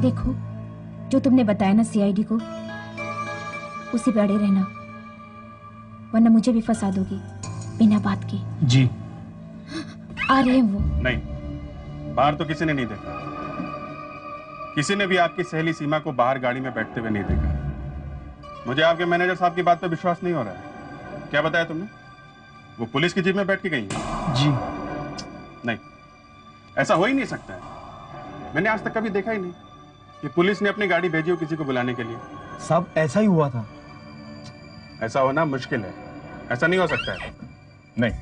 देखो, जो तुमने बताया ना सीआईडी को, उसी पे अड़े रहना, वरना मुझे भी फंसा दोगी बिना बात के। जी। आ रहे हैं वो? नहीं, बाहर तो किसी ने नहीं देखा। किसी ने भी आपकी सहेली सीमा को बाहर गाड़ी में बैठते हुए नहीं देखा। मुझे आपके मैनेजर साहब की बात पे विश्वास नहीं हो रहा है। क्या बताया तुमने? वो पुलिस की जीप में बैठ के गई? जी। नहीं, ऐसा हो ही नहीं सकता है। मैंने आज तक कभी देखा ही नहीं कि पुलिस ने अपनी गाड़ी भेजी हो किसी को बुलाने के लिए। सब ऐसा ही हुआ था। ऐसा होना मुश्किल है, ऐसा नहीं हो सकता है। नहीं,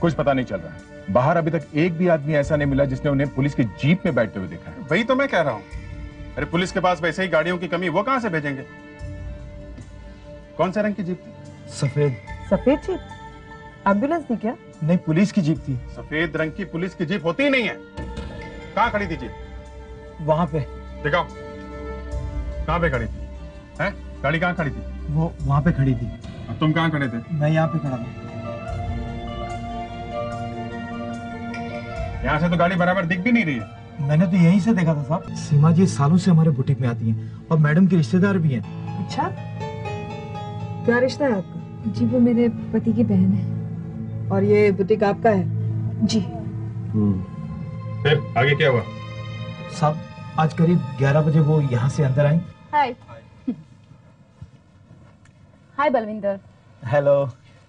कुछ पता नहीं चल रहा। बाहर अभी तक एक भी आदमी ऐसा नहीं मिला जिसने उन्हें पुलिस की जीप में बैठते हुए देखा है। वही तो मैं कह रहा हूँ। अरे पुलिस के पास वैसे ही गाड़ियों की कमी, वो कहाँ से भेजेंगे? कौन से रंग की जीप थी? सफेद। सफेद जीप? एम्बुलेंस थी क्या? नहीं, पुलिस की जीप थी। सफेद रंग की पुलिस की जीप होती ही नहीं है। कहाँ खड़ी थी जीप? वहाँ पे। दिखाओ, कहाँ पे खड़ी थी? है? गाड़ी कहाँ खड़ी थी? वो वहाँ पे खड़ी थी। और तुम कहाँ खड़े थे? मैं यहाँ पे खड़ा था। यहाँ से तो गाड़ी बराबर दिख भी नहीं रही है। मैंने तो यहीं से देखा था साहब। सीमा जी सालों से हमारे बुटीक में आती हैं और मैडम के रिश्तेदार भी हैं। अच्छा, क्या रिश्ता है आपका? जी, वो मेरे पति की बहन है। और ये बुटीक आपका है? जी। फिर आगे क्या हुआ? साहब, आज करीब 11 बजे वो यहाँ से अंदर आई। हाय। हाय बलविंदर। हेलो।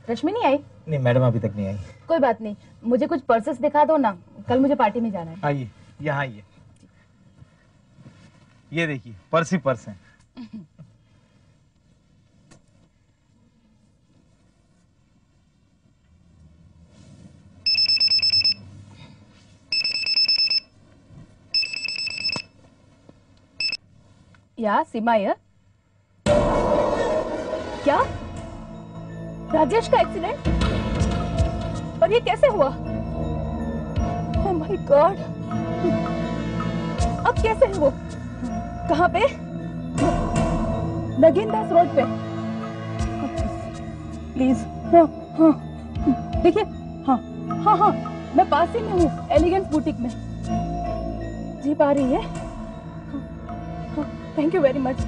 रश्मि नहीं आई? नहीं मैडम, अभी तक नहीं आई। कोई बात नहीं, मुझे कुछ पर्सेस दिखा दो ना, कल मुझे पार्टी में जाना है। आइए, यहाँ आइए। ये देखिए, पर्स ही पर्स है। या सीमा यार, क्या राजेश का एक्सीडेंट? और ये कैसे हुआ? ओह माय गॉड, अब कैसे है वो? कहाँ पे? नगीनदास रोड पे। प्लीज। हाँ हाँ, देखिए। हाँ हाँ हाँ, मैं पास ही में हूँ, एलिगेंट बुटीक में। जीप आ रही है। हाँ, थैंक यू वेरी मच।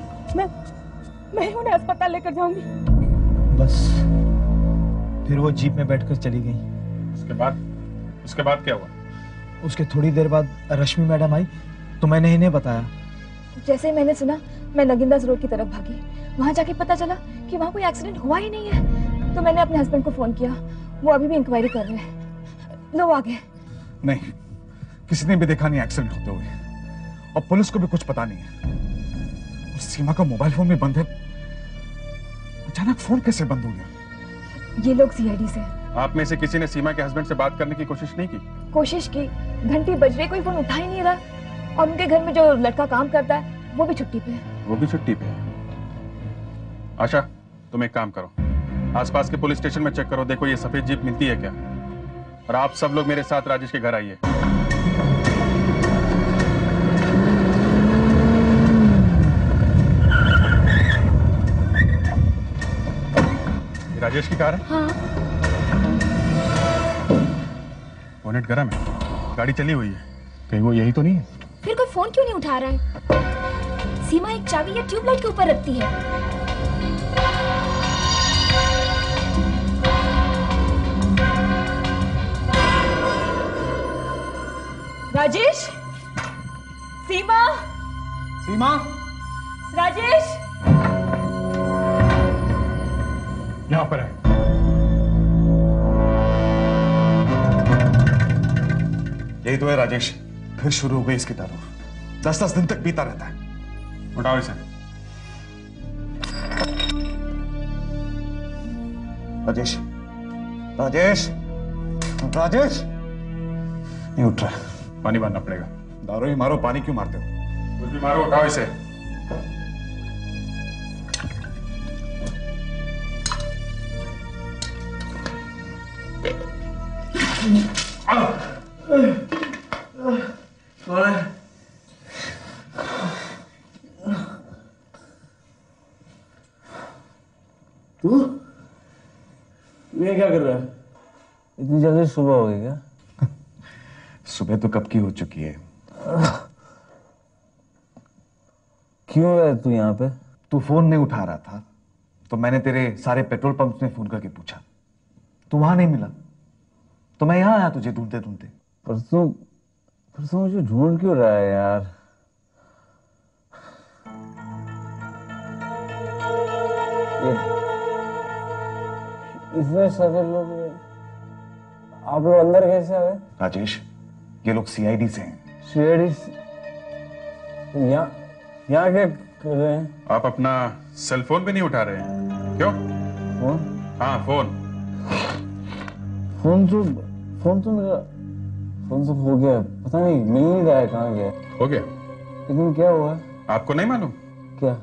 मैं उन्हें अस्पताल लेकर जाऊंगी। बस फिर वो जीप में बैठकर चली गई। उसके बाद क्या हुआ? उसके थोड़ी देर बाद रश्मि मैडम आई तो मैंने इन्हें बताया। जैसे ही मैंने सुना, मैं नगीनदास रोड की तरफ भागी। वहाँ जाके पता चला कि वहाँ कोई एक्सीडेंट हुआ ही नहीं है। तो मैंने अपने हस्बैंड को फोन किया, वो अभी भी इंक्वायरी कर रहे हैं। लो आगे। नहीं, किसी ने भी देखा नहीं एक्सीडेंट होते हुए, और पुलिस को भी कुछ पता नहीं है। सीमा का मोबाइल फोन में बंद है, अचानक फोन कैसे बंद हो गया? ये लोग सीआईडी से। आप में से किसी ने सीमा के हस्बैंड से बात करने की कोशिश नहीं की? कोशिश की, घंटी बज रही, कोई फोन उठा ही नहीं रहा। और उनके घर में जो लड़का काम करता है, वो भी छुट्टी पे है। वो भी छुट्टी पे है। आशा, तुम एक काम करो, आसपास के पुलिस स्टेशन में चेक करो, देखो ये सफेद जीप मिलती है क्या। और आप सब लोग मेरे साथ राजेश के घर आइए। राजेश की कार है? हाँ। बोनेट गरम है, गाड़ी चली हुई है, कहीं वो यही तो नहीं है? फिर कोई फोन क्यों नहीं उठा रहा है? सीमा एक चाबी या ट्यूबलाइट के ऊपर रखती है। राजेश, सीमा, सीमा, राजेश यहाँ पर है। यही तो है राजेश, फिर शुरू हो गई इसकी दारू। 10-10 दिन तक पीता रहता है। उठाओ इसे। राजेश, राजेश, राजेश नहीं उठ रहा। पानी मारना पड़ेगा। दारू ही मारो, पानी क्यों मारते हो? कुछ भी मारो, उठाओ इसे। क्या कर रहा है? इतनी जल्दी सुबह हो गई क्या? सुबह तो कब की हो चुकी है। क्यों है तू यहाँ पे? तू फोन नहीं उठा रहा था तो मैंने तेरे सारे पेट्रोल पंप्स में फोन करके पूछा, तू वहां नहीं मिला तो मैं यहाँ आया तुझे ढूंढते ढूंढते। परसों मुझे ढूंढ क्यों रहा है यार? इतने सारे लोग, आप लोग अंदर कैसे आ गए? राजेश, ये लोग CID से हैं। CID से यहाँ क्या कर रहे हैं? आप अपना सेल फोन भी नहीं उठा रहे हैं क्यों? फोन? हाँ फोन तो मेरा फोन सब हो गया, पता नहीं मिल नहीं रहा है, कहाँ गया? हो गया, लेकिन क्या हुआ आपको नहीं मालूम? क्या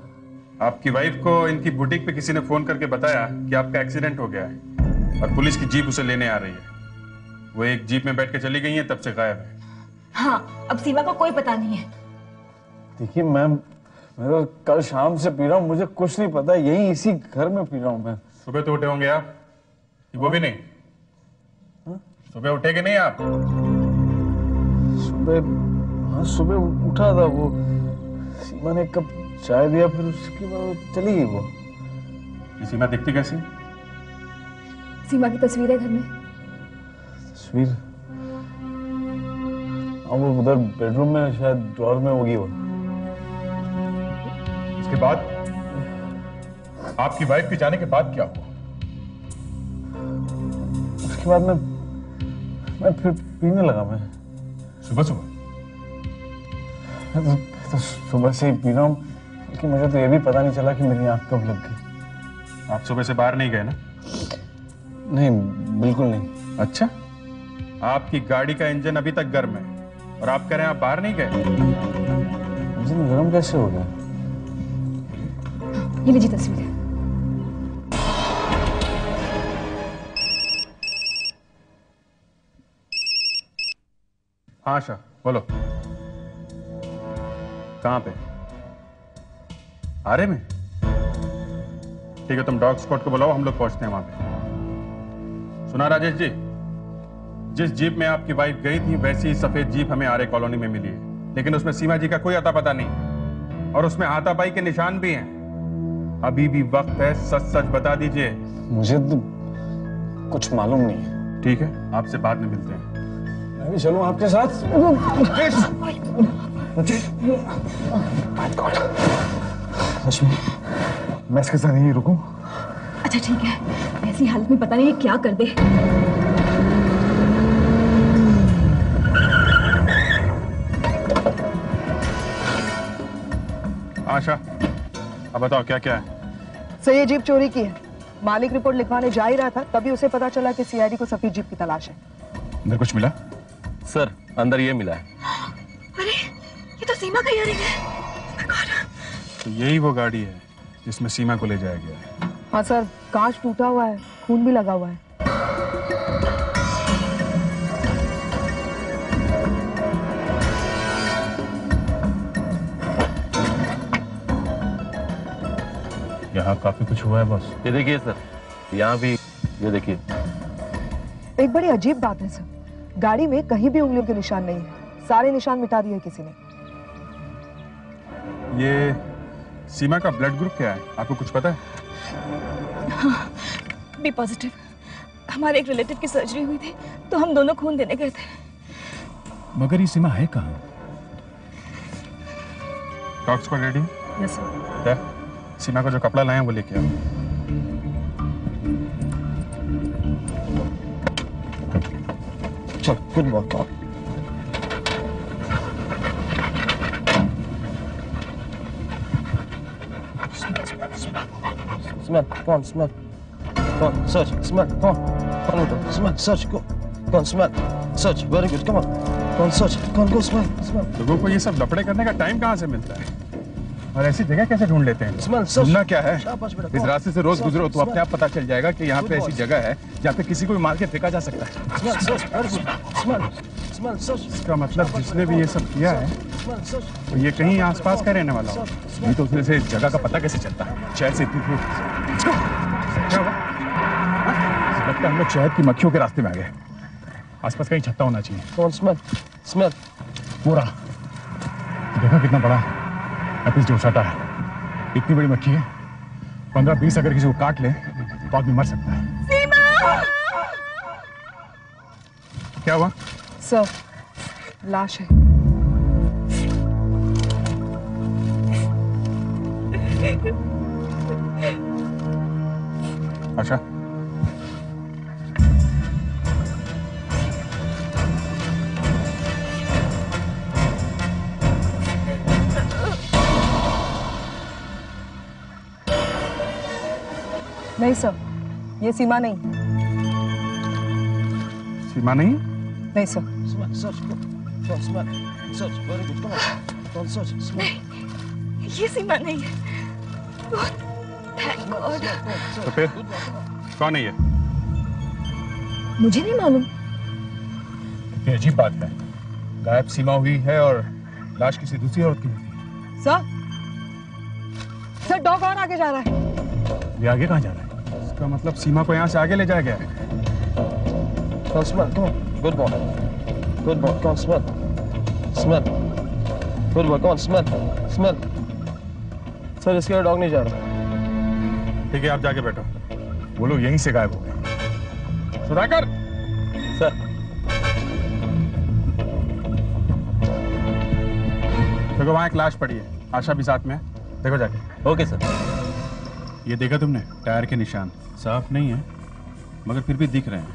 आपकी वाइफ को इनकी बुटीक पे किसी ने फोन करके बताया कि आपका एक्सीडेंट हो गया है और पुलिस की जीप उसे लेने आ रही है। वो एक जीप में बैठ के चली गई है, तब से गायब है। हाँ, अब सीमा को कोई पता नहीं है। देखिए मैम, मैं तो कल शाम से पी रहा हूँ, मुझे कुछ नहीं पता, यही इसी घर में पी रहा हूँ मैं। सुबह तो उठे होंगे आप? वो भी नहीं। हा? सुबह उठे कि नहीं आप? सुबह, हाँ सुबह उठा था। वो सीमा ने कब चाय दिया, फिर उसके बाद चली गई। वो सीमा दिखती कैसी? सीमा की तस्वीर है घर में। तस्वीर? हाँ, वो उधर बेडरूम में शायद ड्रॉअर में होगी। वो उसके बाद आपकी वाइफ के जाने के बाद क्या हुआ? उसके बाद मैं फिर पीने लगा। मैं सुबह से ही पी रहा हूँ कि मुझे तो ये भी पता नहीं चला कि मेरी आंख कब लग गई। आप सुबह से बाहर नहीं गए ना? नहीं, बिल्कुल नहीं। अच्छा, आपकी गाड़ी का इंजन अभी तक गर्म है और आप कह रहे हैं आप बाहर नहीं गए? इंजन गर्म कैसे हो गया? ये लीजिए तस्वीर है। हाँ आशा, बोलो कहाँ पे? आरे में? ठीक है, तुम डॉग स्क्वाड को बुलाओ, हम लोग पहुंचते हैं वहां पे। सुना राजेश जी, जिस जीप में आपकी वाइफ गई थी वैसी ही सफेद जीप हमें R.A. कॉलोनी में मिली है, लेकिन उसमें सीमा जी का कोई आता पता नहीं और उसमें हाथापाई के निशान भी हैं। अभी भी वक्त है, सच सच बता दीजिए। मुझे तो कुछ मालूम नहीं है। ठीक है, आपसे बाद में मिलते हैं। मैं भी चलूं आपके साथ? मैं इसके साथ नहीं रुकूं? अच्छा ठीक है, ऐसी हालत में पता नहीं क्या कर दे। आशा, अब बताओ क्या क्या है? सर, ये जीप चोरी की है। मालिक रिपोर्ट लिखवाने जा ही रहा था तभी उसे पता चला कि CID को सफेद जीप की तलाश है। अंदर कुछ मिला? सर, अंदर ये मिला है। अरे, ये तो सीमा का ईयररिंग है। तो यही वो गाड़ी है जिसमें सीमा को ले जाया गया है। हाँ सर, कांच टूटा हुआ है, खून भी लगा हुआ है। यहाँ काफी कुछ हुआ है बॉस। ये देखिए सर, यहाँ भी, ये देखिए। एक बड़ी अजीब बात है सर, गाड़ी में कहीं भी उंगलियों के निशान नहीं है, सारे निशान मिटा दिए किसी ने। ये सीमा का ब्लड ग्रुप क्या है, आपको कुछ पता है? हाँ, बी पॉजिटिव। हमारे एक रिलेटिव की सर्जरी हुई थी तो हम दोनों खून देने गए थे। मगर ये सीमा है कहाँ? Dog squad ready? Yes sir. Seema का जो कपड़ा लाए हैं वो लेके आओ। चल खुद बताओ। Smell. Go on, search. Smell. Go on. Go on. Smell. Search. Go on. Smell. Search. Very good. Come on. Go on. Search. Go on. Go. Smell. लोगों को ये सब लपड़े करने का टाइम कहाँ से मिलता है? और ऐसी जगह कैसे ढूंढ लेते हैं? Smell. Search. ढूंढना क्या है? इस रास्ते से रोज गुजरो तो अपने आप पता चल जाएगा कि यहाँ पे ऐसी जगह है जहाँ पे किसी को भी मार के फेंका जा सकता है। Smell. Search. Very good. Smell. Search. इसका मतलब जिसने भी ये सब किया है तो ये कहीं आसपास का रहने वाला हो, नहीं तो उसने से जगह का पता कैसे चलता है? शहर से इतनी दूर क्या हुआ? लगता है हम लोग शहर की मक्खियों के रास्ते में आ गए। आसपास कहीं छत्ता होना चाहिए। कौन? स्मेल पूरा जगह कितना बड़ा है, जोशाता है। इतनी बड़ी मक्खी है, 15-20 अगर किसी को काट ले तो आदमी मर सकता है। सीमा! क्या हुआ? सर, लाश है। अच्छा, नहीं सर, ये सीमा नहीं। सीमा नहीं? नहीं सर। नहीं, ये सीमा नहीं है। तो फिर कौन है ये? मुझे नहीं मालूम। ये अजीब बात है, गायब सीमा हुई है और लाश किसी दूसरी औरत की है। सर, डॉग और आगे जा रहा है। ये आगे कहाँ जा रहा है? का मतलब सीमा को यहाँ से आगे ले जाया गया है। सर, इसके डॉग नहीं जा रहा। ठीक है, आप जाके बैठो। वो लोग यहीं से गायब हो गए। सुधाकर! सर, देखो वहाँ एक लाश पड़ी है, आशा भी साथ में है, देखो जाके। Okay sir. ये देखा तुमने? टायर के निशान साफ नहीं है मगर फिर भी दिख रहे हैं।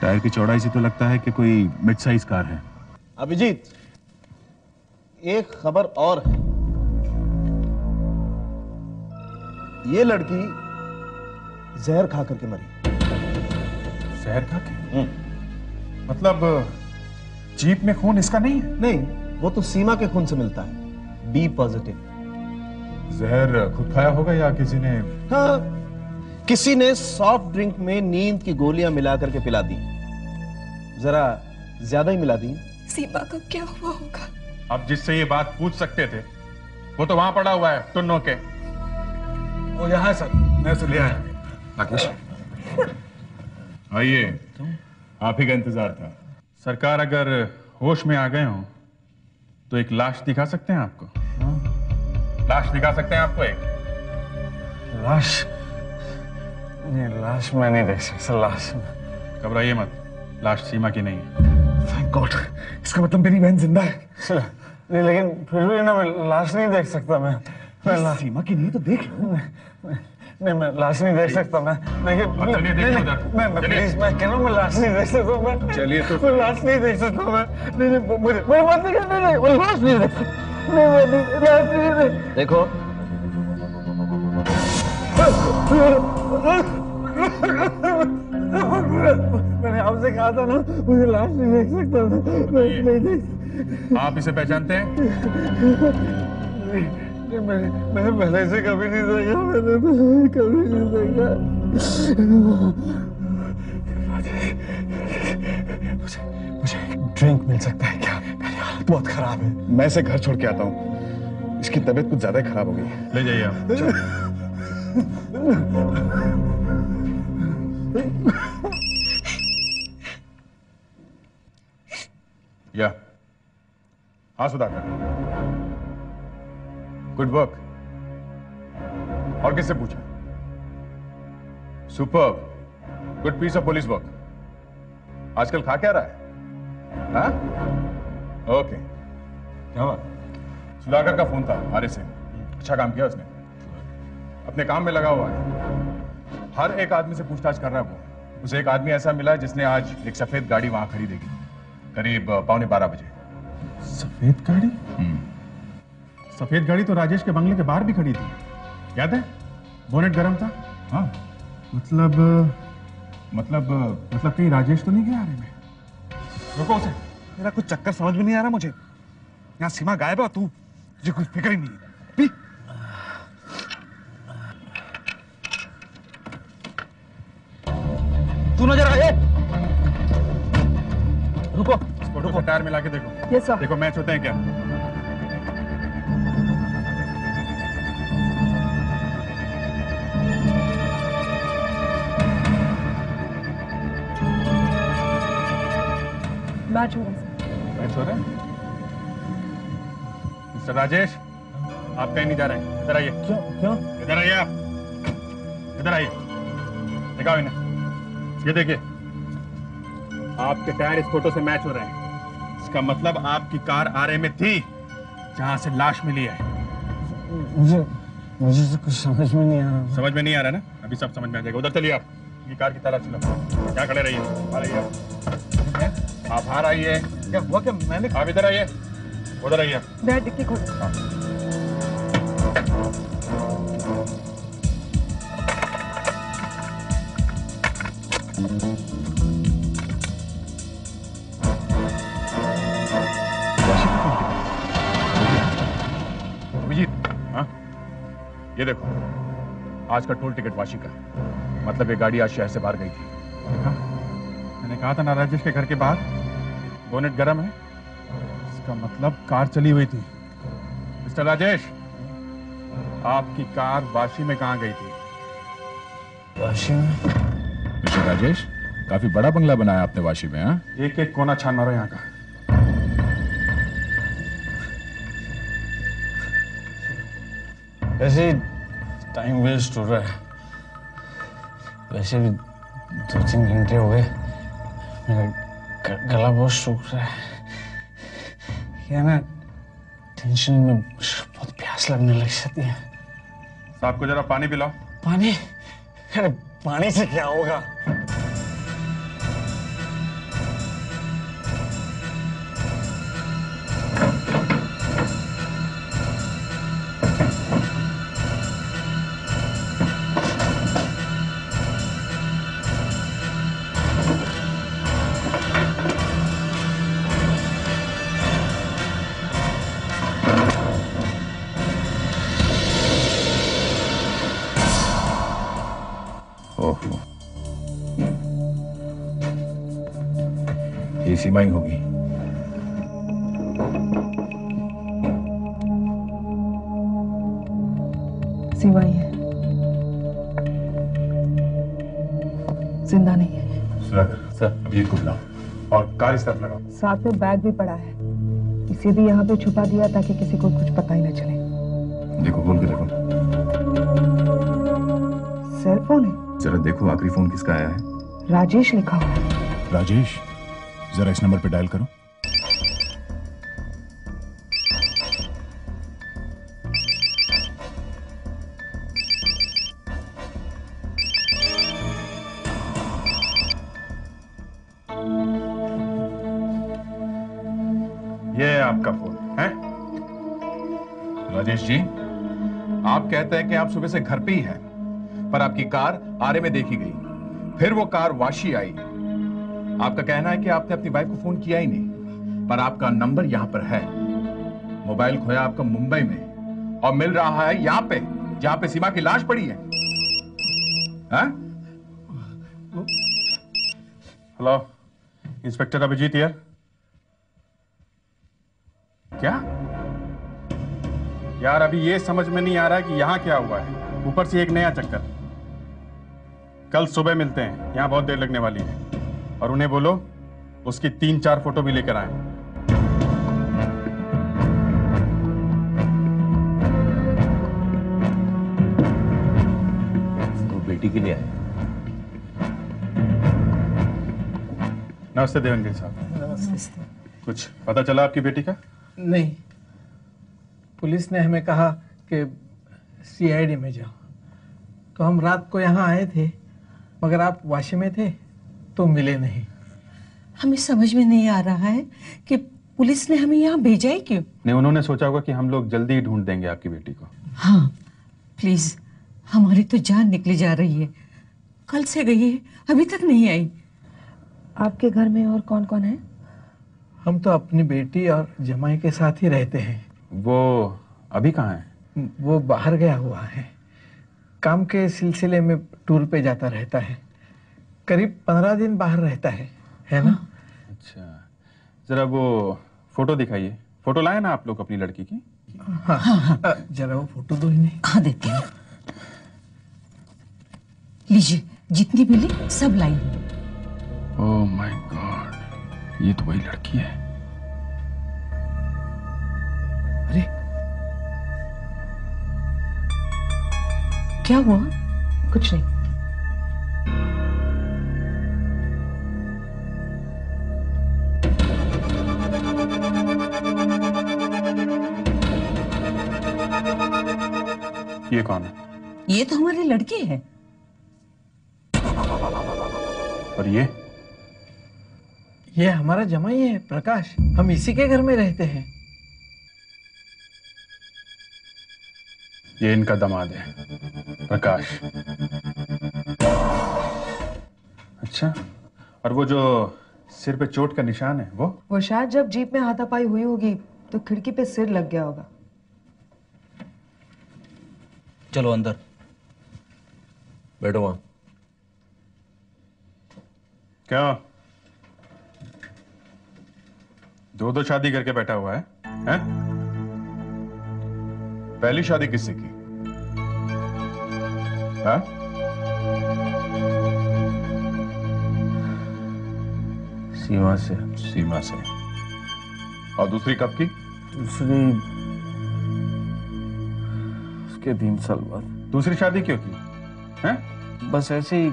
टायर की चौड़ाई से तो लगता है कि कोई मिड साइज कार है। अभिजीत, एक खबर और है। ये लड़की जहर खा करके मरी। जहर खा के? मतलब जीप में खून इसका नहीं है? नहीं, वो तो सीमा के खून से मिलता है। B positive. जहर खुद खाया होगा या किसी ने? हाँ, किसी ने सॉफ्ट ड्रिंक में नींद की गोलियां मिला करके पिला दी। जरा ज्यादा ही मिला दी। सीमा को क्या हुआ होगा? अब जिससे ये बात पूछ सकते थे वो तो वहां पड़ा हुआ है, टुन्नो के। वो यहाँ है सर, मैं उसे ले आया। राकेश, आइए, आप ही का इंतजार था। सरकार अगर होश में आ गए हो तो एक लाश दिखा सकते हैं आपको? लाश दिखा सकते हैं आपको? एक लाश? नहीं, लाश मैं नहीं देख सकता। लाश? घबराइए मत, लाश सीमा की नहीं है। Thank God. इसका मतलब मेरी बहन जिंदा है। नहीं, लेकिन फिर भी ना, मैं लाश नहीं देख सकता। मैं सीमा की नहीं तो देख लूं। नहीं, मैं लाश नहीं देख सकता। मैं लाश नहीं देख सकता। मैं लाश नहीं देख सकता। मैं लाश नहीं देख सकता। देखो, मैंने आपसे कहा था ना, मुझे लाश नहीं देख सकता। नहीं, आप इसे पहचानते हैं? मैंने पहले से कभी नहीं देखा। मैंने कभी नहीं देखा। मुझे ड्रिंक मिल सकता है क्या? बहुत खराब है, मैं इसे घर छोड़ के आता हूँ। इसकी तबीयत कुछ ज्यादा खराब हो गई है। ले जाइए आप। या, हाँ सुधाकर, गुड वर्क। और किससे पूछा? Superb, good piece of police work. आजकल खा क्या रहा है? हाँ? ओके, क्या बात? सुधाकर का फोन था आर.ए. से। अच्छा काम किया उसने, अपने काम में लगा हुआ है। हर एक आदमी से पूछताछ कर रहा है वो। उसे एक आदमी ऐसा मिला जिसने आज एक सफेद गाड़ी वहां खरीदेगी, करीब 11:15 बजे। सफेद गाड़ी? सफेद गाड़ी तो राजेश के बंगले के बाहर भी खड़ी थी, याद है? बोनेट गर्म था। हाँ, मतलब कहीं राजेश तो नहीं गया आरे में? रुको उसे। मेरा कुछ चक्कर समझ में नहीं आ रहा मुझे। यहाँ सीमा गायब है, तू मुझे कुछ फिक्र ही नहीं है। पी। तू नजर आए। रुको, रुको, टायर में लाके देखो। Yes sir. देखो मैच होते हैं क्या। मैच हो रहा है। मिस्टर राजेश, आप कहीं नहीं जा रहे हैं, इधर आइए। क्यों क्यों? इधर आइए, आप इधर आइए। दिखाओ इन्हें, ये देखिए आपके टायर इस फोटो से मैच हो रहे हैं। इसका मतलब आपकी कार आरए में थी जहां से लाश मिली है। मुझे तो कुछ समझ में नहीं आ रहा। समझ में नहीं आ रहा ना? अभी सब समझ में आ जाएगा। उधर चलिए, आप ये कार की तलाशी लो। क्या खड़े रहिए, आ रहिए आप, बाहर आइए। क्या हुआ क्या? मैंने, आप इधर आइए, उधर आइए। डिक्की खोल। ये देखो, आज का टोल टिकट वाशी का। मतलब ये गाड़ी आज शहर से बाहर गई थी। देखा, मैंने कहा था ना, राजेश के घर के बाहर बोनेट गरम है। इसका मतलब कार चली हुई थी। मिस्टर राजेश, आपकी कार वाशी में कहाँ गई थी? वाशी में? मिस्टर राजेश, काफी बड़ा बंगला बनाया आपने वाशी में। हाँ, एक एक कोना छान मारो यहाँ का। वैसे टाइम वेस्ट हो रहा है, वैसे भी 2-3 घंटे हो गए। मेरा गला बहुत सूख रहा है, क्या ना, टेंशन में बहुत प्यास लगने लग जाती है। साहब को जरा पानी पिलाओ। पानी? अरे पानी से क्या होगा? सीमा ही होगी। सीमा ही है, जिंदा नहीं है। सर, अभी को बुलाओ और कार इस तरफ लगाओ। साथ में बैग भी पड़ा है, इसे भी यहाँ पे छुपा दिया ताकि किसी को कुछ पता ही ना चले। देखो, बोल के देखो। सेल फोन है, जरा देखो आखिरी फोन किसका आया है। राजेश लिखा हुआ है। राजेश, जरा इस नंबर पे डायल करो। ये आपका फोन है। राजेश जी, आप कहते हैं कि आप सुबह से घर पे ही हैं, पर आपकी कार आरे में देखी गई, फिर वो कार वाशी आई। आपका कहना है कि आपने अपनी वाइफ को फोन किया ही नहीं, पर आपका नंबर यहाँ पर है। मोबाइल खोया आपका मुंबई में और मिल रहा है यहाँ पे, जहाँ पे सीमा की लाश पड़ी है। हेलो, इंस्पेक्टर अभिजीत यार। क्या यार, अभी ये समझ में नहीं आ रहा है कि यहाँ क्या हुआ है। ऊपर से एक नया चक्कर। कल सुबह मिलते हैं, यहाँ बहुत देर लगने वाली है। और उन्हें बोलो उसकी 3-4 फोटो भी लेकर आए। वो बेटी के लिए आए। नमस्ते देवेंद्र साहब। नमस्ते। कुछ पता चला आपकी बेटी का? नहीं, पुलिस ने हमें कहा कि सीआईडी में जाओ, तो हम रात को यहाँ आए थे, मगर आप वाशी में थे तो मिले नहीं। हमें समझ में नहीं आ रहा है कि पुलिस ने हमें यहाँ भेजा है क्यों। नहीं, उन्होंने सोचा होगा कि हम लोग जल्दी ही ढूंढ देंगे आपकी बेटी को। हाँ प्लीज, हमारी तो जान निकली जा रही है। कल से गई है, अभी तक नहीं आई। आपके घर में और कौन कौन है? हम तो अपनी बेटी और जमाई के साथ ही रहते हैं। वो अभी कहाँ है? वो बाहर गया हुआ है, काम के सिलसिले में टूर पे जाता रहता है। करीब 15 दिन बाहर रहता है ना? अच्छा, जरा वो फोटो दिखाइए। फोटो लाए ना आप लोग अपनी लड़की की? हाँ हाँ, जरा वो फोटो दो ही नहीं। हाँ देती हूँ, लीजिए, जितनी मिली सब लाई। ओह माय गॉड, ये तो वही लड़की है। अरे क्या हुआ? कुछ नहीं। ये कौन है? ये तो हमारी लड़की है। और ये हमारा जमाई है प्रकाश, हम इसी के घर में रहते हैं। ये इनका दामाद है प्रकाश। अच्छा, और वो जो सिर पे चोट का निशान है वो शायद जब जीप में हाथापाई हुई होगी तो खिड़की पे सिर लग गया होगा। चलो अंदर बैठो। वहां क्या दो शादी करके बैठा हुआ है, है? पहली शादी किससे की? हाँ? सीमा से। सीमा से। और दूसरी कब की? दूसरी उसके 3 साल बाद। दूसरी शादी क्यों की? हैं? बस ऐसे ही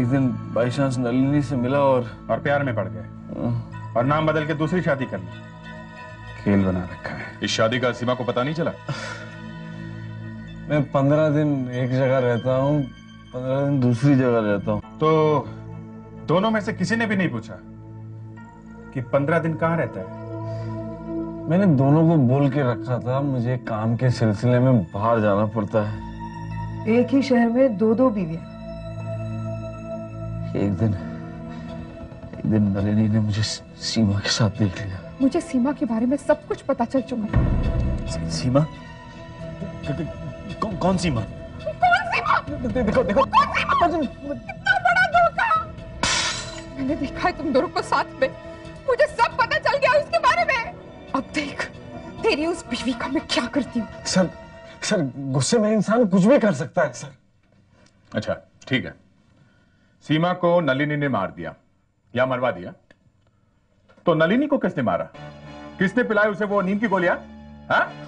एक दिन बाई चांस नलिनी से मिला और प्यार में पड़ गए और नाम बदल के दूसरी शादी कर ली। खेल बना रखा है। इस शादी का सीमा को पता नहीं चला? मैं 15 दिन एक जगह रहता हूँ, 15 दिन दूसरी जगह रहता हूँ। तो दोनों में से किसी ने भी नहीं पूछा कि 15 दिन कहाँ रहता है? मैंने दोनों को बोल के रखा था, मुझे काम के सिलसिले में बाहर जाना पड़ता है। एक ही शहर में 2-2 बीवियां। एक दिन नलिनी ने मुझे सीमा के साथ देख लिया। मुझे सीमा के बारे में सब कुछ पता चल चुका है। सीमा? कौन सीमा? कौन सीमा? देखो। कौन सीमा? कितना बड़ा धोखा! मैंने देखा है तुम दोनों को साथ में। मुझे सब पता चल गया उसके बारे में। अब देख तेरी उस बीवी का मैं क्या करती हूँ। सर गुस्से में इंसान कुछ भी कर सकता है सर। अच्छा ठीक है, सीमा को नलिनी ने मार दिया या मरवा दिया, तो नलिनी को किसने मारा? किसने पिलाई उसे वो नीम की गोलियां?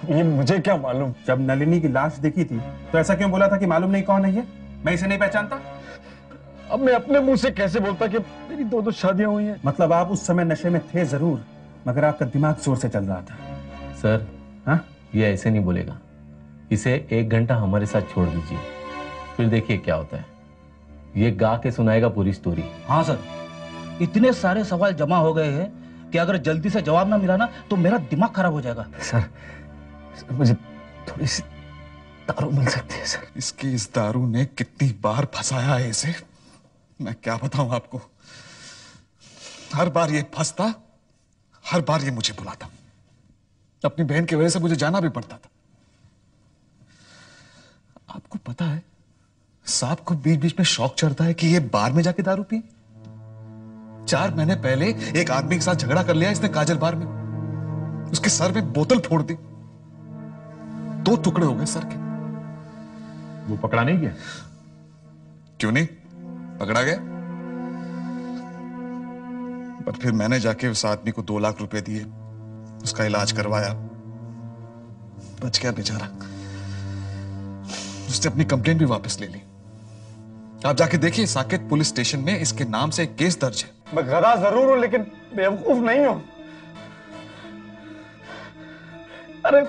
ये मुझे क्या मालूम। जब नलिनी की लाश देखी थी तो ऐसा क्यों बोला था कि मालूम नहीं कौन है ये? मैं इसे नहीं पहचानता। अब मैं अपने मुंह से कैसे बोलता कि मेरी 2 शादियां हुई हैं। मतलब आप उस समय नशे में थे जरूर, मगर आपका दिमाग जोर से चल रहा था। सर हाँ, ये ऐसे नहीं बोलेगा। इसे 1 घंटा हमारे साथ छोड़ दीजिए, फिर देखिए क्या होता है। ये गा के सुनाएगा पूरी स्टोरी। हाँ सर, इतने सारे सवाल जमा हो गए हैं कि अगर जल्दी से जवाब ना मिला ना तो मेरा दिमाग खराब हो जाएगा। सर मुझे थोड़ी सी दारू मिल सकती है सर? इसकी इस दारू ने कितनी बार फंसाया है इसे, मैं क्या बताऊं आपको। हर बार ये फंसता, हर बार ये मुझे बुलाता। अपनी बहन की वजह से मुझे जाना भी पड़ता था। आपको पता है सांप को बीच बीच में शौक चढ़ता है कि ये बार में जाके दारू पी। 4 महीने पहले एक आदमी के साथ झगड़ा कर लिया इसने काजल बार में। उसके सर में बोतल फोड़ दी, 2 टुकड़े हो गए सर के। वो पकड़ा नहीं गया? क्यों नहीं पकड़ा गया, पर फिर मैंने जाके उस आदमी को 2 लाख रुपए दिए, उसका इलाज करवाया, बच गया बेचारा। उसने अपनी कंप्लेंट भी वापस ले ली। आप जाके देखिए साकेत पुलिस स्टेशन में इसके नाम से एक केस दर्ज है। मैं गधा जरूर हूं लेकिन बेवकूफ नहीं हूं। अरे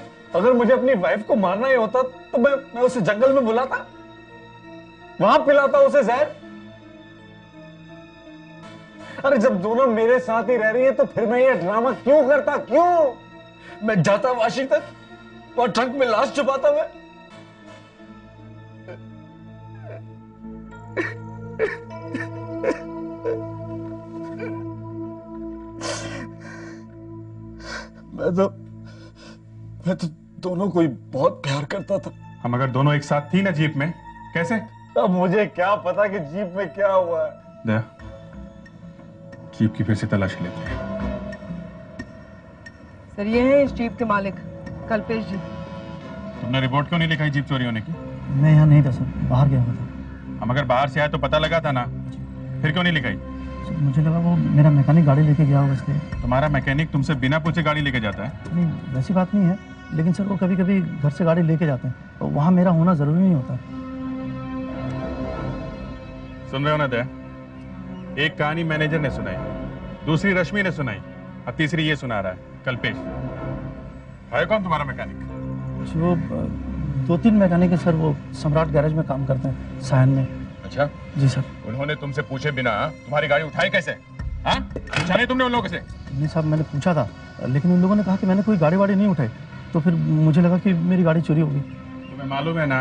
अगर मुझे अपनी वाइफ को मारना ही होता तो मैं उसे जंगल में बुलाता, वहां पिलाता उसे जहर। अरे जब दोनों मेरे साथ ही रह रही है तो फिर मैं ये ड्रामा क्यों करता? क्यों मैं जाता वाशी तक और ट्रंक में लाश छुपाता मैं? मैं तो दोनों को ही बहुत प्यार करता था। हम अगर दोनों एक साथ थी ना जीप में, कैसे? अब मुझे क्या पता कि जीप में क्या हुआ है। जीप की फिर से तलाश लेते हैं। सर ये है इस जीप के मालिक कल्पेश जी। तुमने रिपोर्ट क्यों नहीं लिखाई जीप चोरी होने की? मैं यहाँ नहीं था सर, बाहर गया था। हम अगर बाहर से आए तो पता लगा था ना, फिर क्यों नहीं लिखाई? मुझे लगा वो मेरा मैकेनिक गाड़ी लेके गया होगा इसलिए। तुम्हारा मैकेनिक तुमसे बिना पूछे गाड़ी लेके जाता है? नहीं वैसी बात नहीं है, लेकिन सर वो कभी कभी घर से गाड़ी लेके जाते हैं और वहाँ मेरा होना ज़रूरी नहीं होता। सुन रहे हो ना दया, एक कहानी मैनेजर ने सुनाई, दूसरी रश्मि ने सुनाई, अब तीसरी ये सुना रहा है कल्पेश। है कौन तुम्हारा मैकेनिक? जो 2-3 मैकेनिक है सर, वो सम्राट गैरेज में काम करते हैं सायन में। अच्छा जी सर। उन्होंने तुमसे पूछे बिना तुम्हारी गाड़ी उठाई कैसे? हाँ पूछा नहीं तुमने उन लोगों से? नहीं साहब मैंने पूछा था, लेकिन उन लोगों ने कहा कि मैंने कोई गाड़ी वाड़ी नहीं उठाई, तो फिर मुझे लगा कि मेरी गाड़ी चोरी होगी। तुम्हें मालूम है ना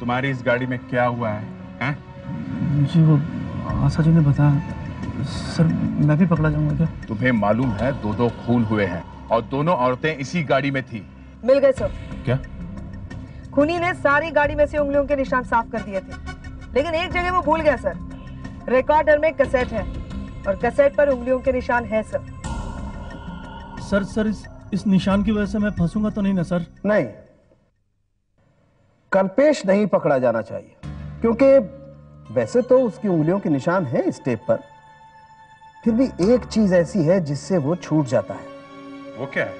तुम्हारी इस गाड़ी में क्या हुआ है? हा? जी वो आशा जी ने बताया सर। मैं भी पकड़ा जाऊंगा क्या? तुम्हें मालूम है 2 खून हुए हैं और दोनों औरतें इसी गाड़ी में थी। मिल गए सर। क्या? खूनी ने सारी गाड़ी में से उंगलियों के निशान साफ कर दिए थे, लेकिन एक जगह वो भूल गया सर। रिकॉर्डर में कैसेट है और कैसेट पर उंगलियों के निशान है सर। सर इस निशान की वजह से मैं फंसूंगा तो नहीं ना सर? नहीं, कल्पेश नहीं पकड़ा जाना चाहिए, क्योंकि वैसे तो उसकी उंगलियों के निशान हैं इस टेप पर, फिर भी एक चीज ऐसी है जिससे वो छूट जाता है। वो क्या है?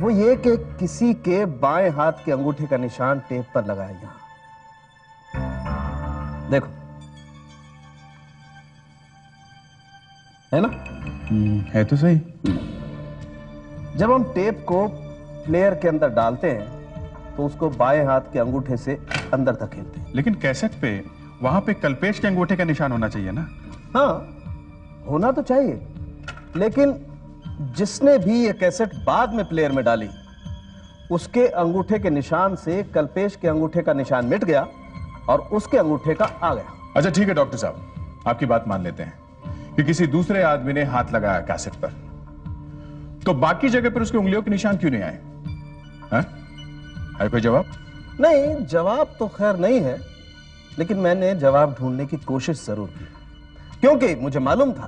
वो ये कि किसी के बाएं हाथ के अंगूठे का निशान टेप पर लगा है। यहां देखो, है ना? है तो सही। जब हम टेप को प्लेयर के अंदर डालते हैं तो उसको बाएं हाथ के अंगूठे से अंदर तक खेलते हैं। लेकिन कैसेट पे वहां पे कल्पेश के अंगूठे का निशान होना चाहिए ना? हाँ होना तो चाहिए, लेकिन जिसने भी ये कैसेट बाद में प्लेयर में डाली उसके अंगूठे के निशान से कल्पेश के अंगूठे का निशान मिट गया और उसके अंगूठे का आ गया। अच्छा ठीक है डॉक्टर साहब, आपकी बात मान लेते हैं कि किसी दूसरे आदमी ने हाथ लगाया कैसेट पर, तो बाकी जगह पर उसके उंगलियों के निशान क्यों नहीं आए? है कोई जवाब? नहीं, जवाब तो खैर नहीं है, लेकिन मैंने जवाब ढूंढने की कोशिश जरूर की, क्योंकि मुझे मालूम था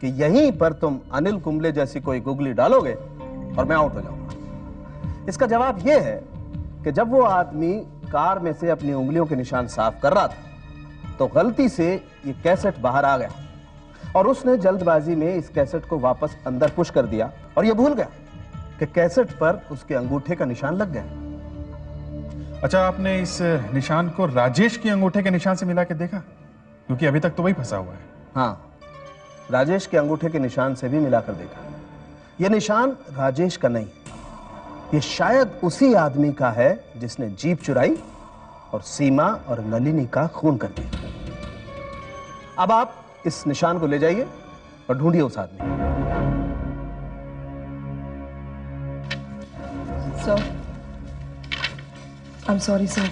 कि यहीं पर तुम अनिल कुंबले जैसी कोई गुगली डालोगे और मैं आउट हो जाऊंगा। इसका जवाब यह है कि जब वो आदमी कार में से अपनी उंगलियों के निशान साफ कर रहा था तो गलती से ये कैसेट बाहर आ गया और उसने जल्दबाजी में इस कैसेट को वापस अंदर पुश कर दिया और ये भूल गया कि कैसेट पर उसके अंगूठे का निशान लग गया। अच्छा आपने इस निशान को राजेश के अंगूठे के निशान से मिला के देखा? क्योंकि अभी तक तो वही फंसा हुआ है। हाँ राजेश के अंगूठे के निशान से भी मिलाकर देखा, ये निशान राजेश का नहीं, ये शायद उसी आदमी का है जिसने जीप चुराई और सीमा और नलिनी का खून कर दिया। अब आप इस निशान को ले जाइए और ढूंढिए उस आदमी। Sir, I'm sorry sir.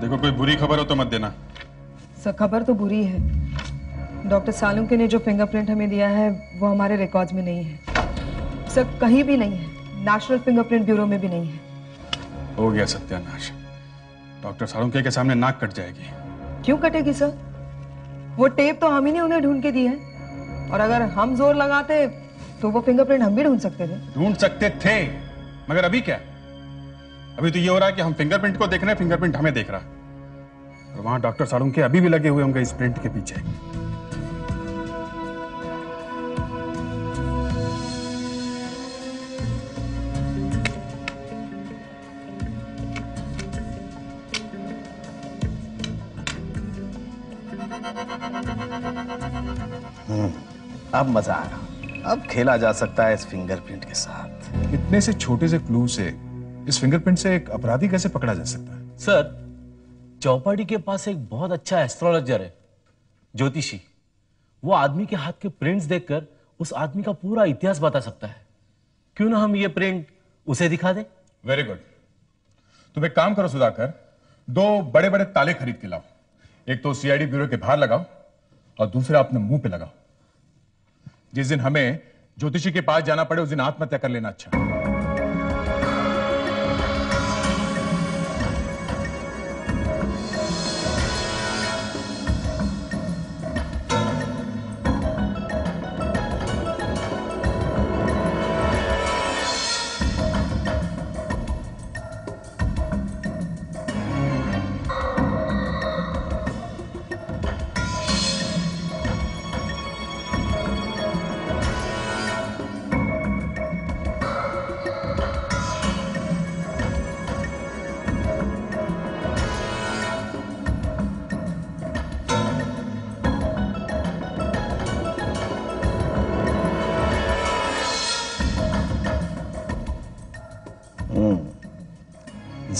देखो कोई बुरी खबर हो तो मत देना। सर खबर तो बुरी है, डॉक्टर सालुंके ने जो फिंगरप्रिंट हमें दिया है वो हमारे रिकॉर्ड्स में नहीं है सर, कहीं भी नहीं है, नेशनल फिंगरप्रिंट ब्यूरो में भी नहीं है। हो गया सत्यानाश, डॉक्टर सालुंके के सामने नाक कट जाएगी। क्यों कटेगी सर? वो टेप तो हम ही ने उन्हें ढूंढ के दी है, और अगर हम जोर लगाते तो वो फिंगरप्रिंट हम भी ढूंढ सकते थे। ढूंढ सकते थे, मगर अभी क्या? अभी तो ये हो रहा है कि हम फिंगरप्रिंट को देख रहे हैं, फिंगरप्रिंट हमें देख रहा है, और वहां डॉक्टर सालुंके अभी भी लगे हुए होंगे इस प्रिंट के पीछे। अब मजा आ रहा, अब खेला जा सकता है इस फिंगरप्रिंट के साथ। इतने से छोटे से क्लू से इस फिंगरप्रिंट से एक अपराधी कैसे पकड़ा जा सकता है? सर चौपाटी के पास एक बहुत अच्छा एस्ट्रोलॉजर है, ज्योतिषी, वो आदमी के हाथ के प्रिंट्स देखकर उस आदमी का पूरा इतिहास बता सकता है। क्यों ना हम ये प्रिंट उसे दिखा दे? Very good. तुम एक काम करो सुधाकर, 2 बड़े बड़े ताले खरीद के लाओ, एक तो CID ब्यूरो के बाहर लगाओ और दूसरा अपने मुंह पे लगाओ। जिस दिन हमें ज्योतिषी के पास जाना पड़े उस दिन आत्महत्या कर लेना। अच्छा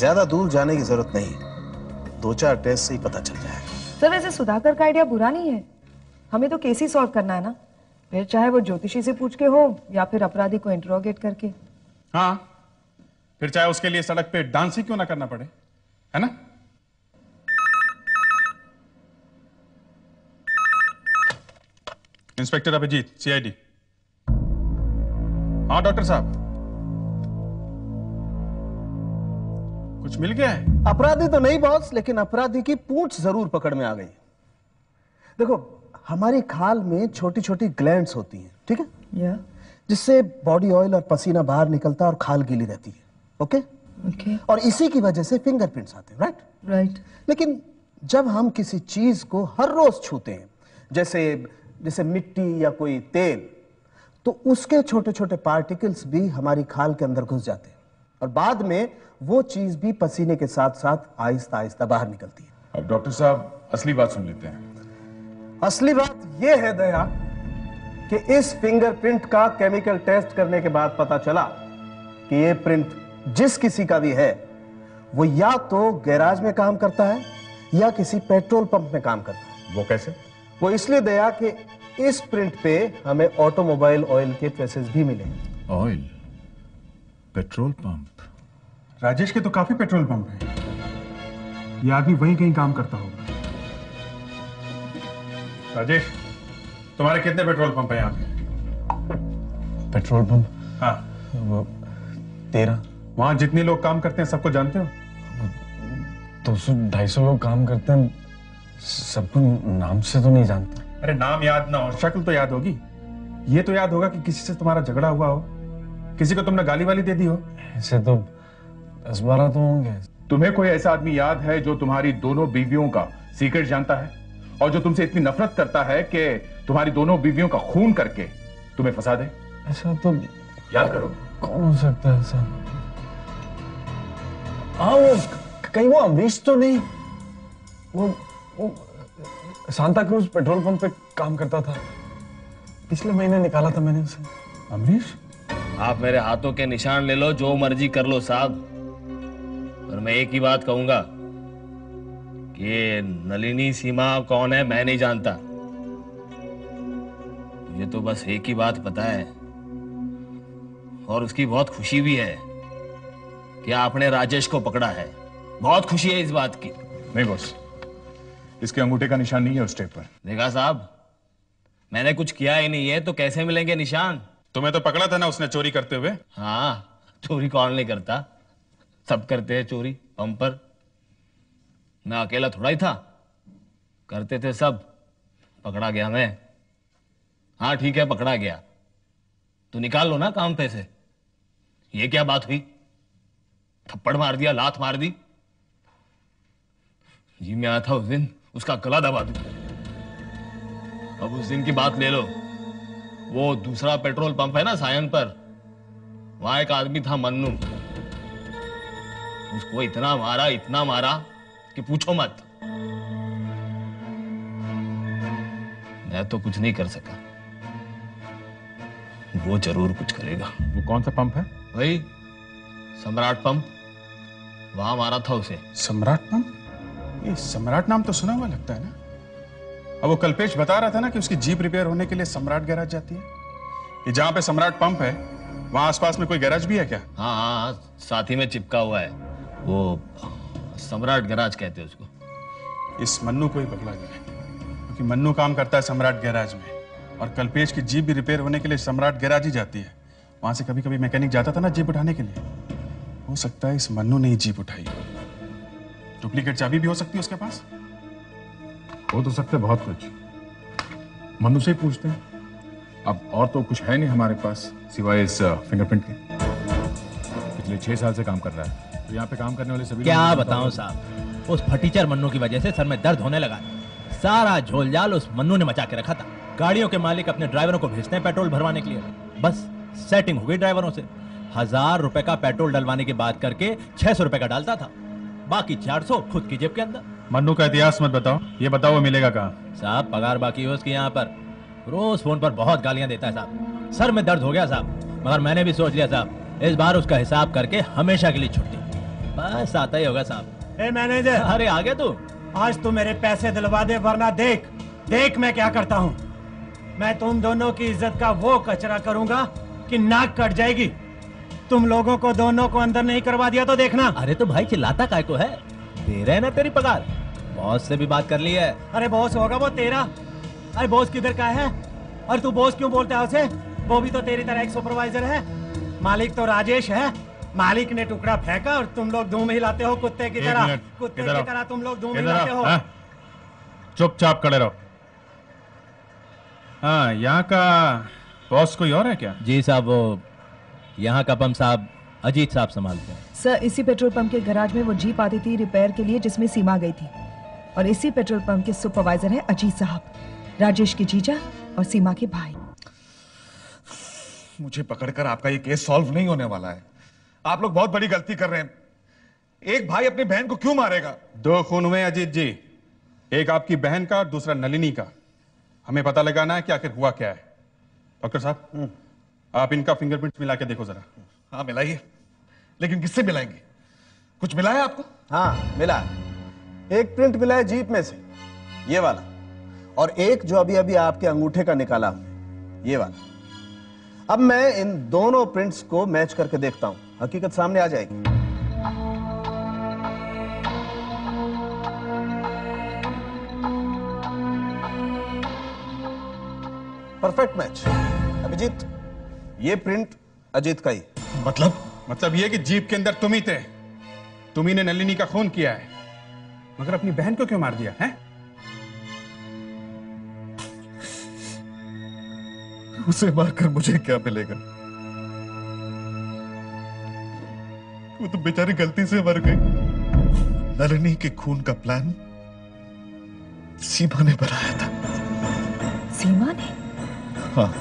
ज्यादा दूर जाने की जरूरत नहीं, 2-4 टेस्ट से ही पता चल जाएगा। सर वैसे सुधाकर का आइडिया बुरा नहीं है, हमें तो केस ही सॉल्व करना है ना, फिर चाहे वो ज्योतिषी से पूछ के हो या फिर अपराधी को इंटरोगेट करके। हाँ फिर चाहे उसके लिए सड़क पे डांस ही क्यों ना करना पड़े, है ना। Inspector Abhijeet CID। हाँ डॉक्टर साहब कुछ मिल गया है? अपराधी तो नहीं बॉस, लेकिन अपराधी की पूंछ जरूर पकड़ में आ गई। देखो हमारी खाल में छोटी छोटी ग्लैंड्स होती हैं, ठीक है yeah. जिससे बॉडी ऑयल और पसीना बाहर निकलता है और खाल गीली रहती है, ओके okay? और इसी की वजह से फिंगरप्रिंट्स आते हैं, राइट राइट। लेकिन जब हम किसी चीज को हर रोज छूते हैं, जैसे जैसे मिट्टी या कोई तेल, तो उसके छोटे छोटे पार्टिकल्स भी हमारी खाल के अंदर घुस जाते हैं और बाद में वो चीज भी पसीने के साथ साथ आहिस्ता आहिस्ता बाहर निकलती है। अब डॉक्टर साहब असली बात सुन लेते हैं। असली बात यह है दया कि इस फिंगरप्रिंट का केमिकल टेस्ट करने के बाद पता चला कि यह प्रिंट जिस किसी का भी है वो या तो गैराज में काम करता है या किसी पेट्रोल पंप में काम करता है। वो कैसे? वो इसलिए दया कि इस प्रिंट पे हमें ऑटोमोबाइल ऑयल के ट्रेसेस भी मिले। ऑयल, पेट्रोल पंप, राजेश के तो काफी पेट्रोल पंप है, यह आदमी वहीं कहीं काम करता होगा। राजेश तुम्हारे कितने पेट्रोल पंप है यहाँ पे? Petrol pump? हाँ 13। वहाँ जितने लोग काम करते हैं सबको जानते हो? 200-250 लोग काम करते हैं, सबको नाम से तो नहीं जानते। अरे नाम याद ना हो शक्ल तो याद होगी। ये तो याद होगा कि किसी से तुम्हारा झगड़ा हुआ हो, किसी को तुमने गाली वाली दे दी हो। ऐसे तो 10-12 तो होंगे। तुम्हें कोई ऐसा आदमी याद है जो तुम्हारी दोनों बीवियों का सीक्रेट जानता है और जो तुमसे इतनी नफरत करता है कि तुम्हारी दोनों बीवियों का खून करके तुम्हें फंसा दे? ऐसा तो याद करो कौन हो सकता है ऐसा? हाँ वो कहीं वो अमीश तो नहीं, वो सांता क्रूज पेट्रोल पंप पे काम करता था, पिछले महीने निकाला था मैंने उसे। अमरीश? आप मेरे हाथों के निशान ले लो, जो मर्जी कर लो साहब, पर मैं एक ही बात कहूंगा कि ये नलिनी सीमा कौन है मैं नहीं जानता। मुझे तो बस एक ही बात पता है और उसकी बहुत खुशी भी है कि आपने राजेश को पकड़ा है, बहुत खुशी है इस बात की। नहीं बॉस, इसके अंगूठे का निशान नहीं है उस टेप पर। देखा साहब, मैंने कुछ किया ही नहीं है तो कैसे मिलेंगे निशान? तुम्हें तो पकड़ा था ना उसने चोरी करते हुए। हाँ चोरी कौन नहीं करता, सब करते हैं चोरी पंप पर, मैं अकेला थोड़ा ही था, करते थे सब। पकड़ा गया मैं, हाँ ठीक है पकड़ा गया, तो निकाल लो ना काम पे से। ये क्या बात हुई, थप्पड़ मार दिया, लात मार दी? जी मैं आया था उस दिन उसका गला दबा दूं। अब उस दिन की बात ले लो, वो दूसरा पेट्रोल पंप है ना सायन पर, वहां एक आदमी था मन्नू, उसको इतना मारा कि पूछो मत, मैं तो कुछ नहीं कर सका, वो जरूर कुछ करेगा। वो कौन सा पंप है? वही सम्राट पंप, वहां मारा था उसे। सम्राट पंप? ये सम्राट नाम तो सुना हुआ लगता है ना। अब वो कल्पेश बता रहा था ना कि उसकी जीप रिपेयर होने के लिए सम्राट गैराज जाती है। ये जहां पे सम्राट पंप है वहां आसपास में कोई गैराज भी है क्या? हाँ हाँ साथ ही में चिपका हुआ है, वो सम्राट गैराज कहते हैं उसको। इस मन्नू को ही पकड़ा गया क्योंकि मन्नू काम करता है सम्राट गैराज में और कल्पेश की जीप भी रिपेयर होने के लिए सम्राट गैराज ही जाती है। वहां से कभी कभी मैकेनिक जाता था ना जीप उठाने के लिए। हो सकता है इस मन्नू ने ही जीप उठाई, डुप्लीकेट चाबी भी हो सकती है उसके पास, हो तो सकता है बहुत कुछ। मन्नू से ही पूछते हैं, अब और तो कुछ है नहीं हमारे पास सिवाय इस फिंगरप्रिंट के। पिछले 6 साल से काम कर रहा है, यहाँ पे काम करने वाले सभी। क्या बताऊं साहब, उस फटीचर मन्नू की वजह से सर में दर्द होने लगा। सारा झोलझाल उस मन्नू ने मचा के रखा था। गाड़ियों के मालिक अपने ड्राइवरों को भेजते हैं पेट्रोल भरवाने के लिए, बस सेटिंग हो गई ड्राइवरों से। 1000 रुपए का पेट्रोल डलवाने की बात करके 600 रुपए का डालता था, बाकी 400 खुद की जेब के अंदर। मन्नू का इतिहास मत बताओ, ये बताओ वो मिलेगा कहाँ? साहब पगार बाकी है उसके, यहाँ पर रोज फोन पर बहुत गालियाँ देता है साहब, सर में दर्द हो गया साहब। मगर मैंने भी सोच लिया साहब, इस बार उसका हिसाब करके हमेशा के लिए छुट्टी। बस आता ही होगा साहब। ए मैनेजर, अरे आ गया तू? आज तू मेरे पैसे दिलवा दे वरना देख देख मैं क्या करता हूँ। मैं तुम दोनों की इज्जत का वो कचरा करूँगा कि नाक कट जाएगी। तुम लोगों को दोनों को अंदर नहीं करवा दिया तो देखना। अरे तो भाई चिल्लाता काय को है, दे रहे ना तेरी पगार। बॉस से भी बात कर ली है? अरे बॉस होगा वो तेरा। अरे बॉस किधर का है और तू बॉस क्यों बोलता है उसे? वो भी तो तेरी तरह एक सुपरवाइजर है। मालिक तो राजेश है। मालिक ने टुकड़ा फेंका और तुम लोग धूम हिलाते हो कुत्ते की तरह। कुत्ते की तरह तुम लोग धूम हिलाते हो। चुपचाप खड़े रहो। हाँ, यहाँ का बॉस कोई और है क्या? जी साहब, वो यहाँ का पंप साहब अजीत साहब संभालते हैं। सर, इसी पेट्रोल पंप के गराज में वो जीप आती थी रिपेयर के लिए जिसमें सीमा गई थी, और इसी पेट्रोल पंप के सुपरवाइजर है अजीत साहब, राजेश के जीजा और सीमा के भाई। मुझे पकड़कर आपका ये केस सॉल्व नहीं होने वाला है। आप लोग बहुत बड़ी गलती कर रहे हैं। एक भाई अपनी बहन को क्यों मारेगा? दो खून हुए अजीत जी, एक आपकी बहन का और दूसरा नलिनी का। हमें पता लगाना है कि आखिर हुआ क्या है। डॉक्टर साहब, आप इनका फिंगरप्रिंट्स मिला के देखो जरा। हाँ मिलाइए, लेकिन किससे मिलाएंगे? कुछ मिला है आपको? हाँ मिला है। एक प्रिंट मिला है जीप में से, ये वाला, और एक जो अभी अभी आपके अंगूठे का निकाला हमने, ये वाला। अब मैं इन दोनों प्रिंट्स को मैच करके देखता हूँ, हकीकत सामने आ जाएगी। Perfect match. अभिजीत, ये प्रिंट अजीत का ही। मतलब ये कि जीप के अंदर तुम ही थे, तुम्ही ने नलिनी का खून किया है, मगर अपनी बहन को क्यों मार दिया है? उसे मारकर मुझे क्या मिलेगा? वो तो बेचारी गलती से मर गई। नलिनी के खून का प्लान सीमा ने बनाया था। सीमा ने? हाँ,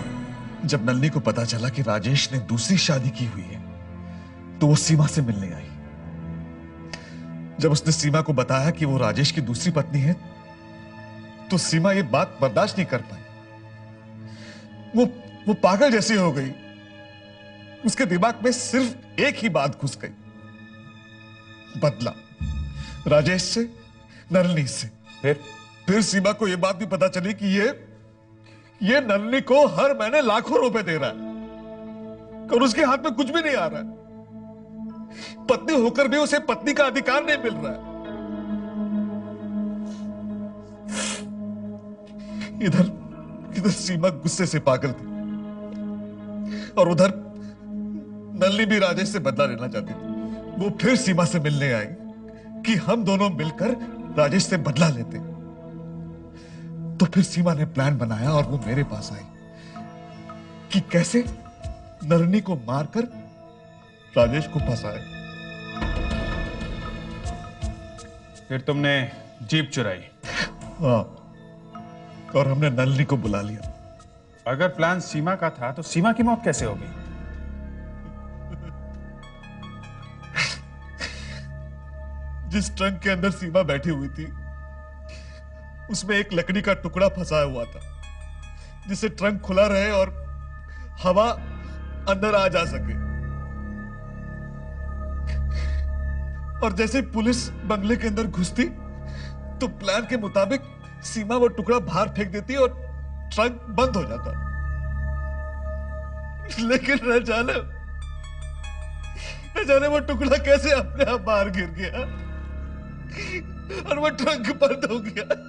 जब नलिनी को पता चला कि राजेश ने दूसरी शादी की हुई है तो वो सीमा से मिलने आई। जब उसने सीमा को बताया कि वो राजेश की दूसरी पत्नी है तो सीमा ये बात बर्दाश्त नहीं कर पाई। वो पागल जैसी हो गई। उसके दिमाग में सिर्फ एक ही बात घुस गई, बदला, राजेश से, नलिनी से। फिर सीमा को ये बात भी पता चली कि ये नलिनी को हर महीने लाखों रुपए दे रहा है और उसके हाथ में कुछ भी नहीं आ रहा है। पत्नी होकर भी उसे पत्नी का अधिकार नहीं मिल रहा है। इधर सीमा गुस्से से पागल थी और उधर नलिनी भी राजेश से बदला लेना चाहती थी। वो फिर सीमा से मिलने आई कि हम दोनों मिलकर राजेश से बदला लेते। तो फिर सीमा ने प्लान बनाया और वो मेरे पास आई कि कैसे नलिनी को मारकर राजेश को फंसाए। फिर तुमने जीप चुराई? हाँ, और हमने नलिनी को बुला लिया। अगर प्लान सीमा का था तो सीमा की मौत कैसे हो गई? जिस ट्रंक के अंदर सीमा बैठी हुई थी उसमें एक लकड़ी का टुकड़ा फंसा हुआ था जिससे ट्रंक खुला रहे और हवा अंदर आ जा सके। और जैसे पुलिस बंगले के अंदर घुसती तो प्लान के मुताबिक सीमा वो टुकड़ा बाहर फेंक देती और ट्रंक बंद हो जाता। लेकिन न जाने वो टुकड़ा कैसे अपने आप बाहर गिर गया और वो ट्रंक बंद हो गया।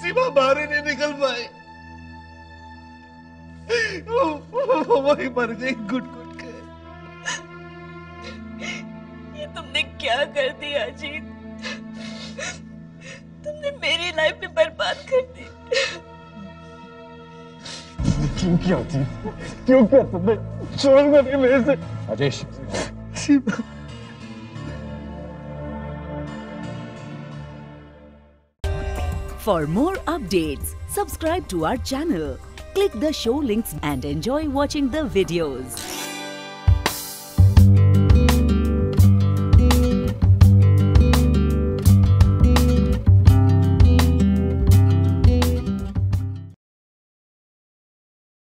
सीमा बाहर ही नहीं निकल पाए, वही मर गई घुट-घुट के। ये तुमने क्या कर दिया अजीत? तुमने मेरी लाइफ में बर्बाद कर दी। क्यों किया अजीत? क्यों किया तुमने? छोड़ करके मेरे से राजेश। सीमा For more updates, subscribe to our channel, click the show links and enjoy watching the videos.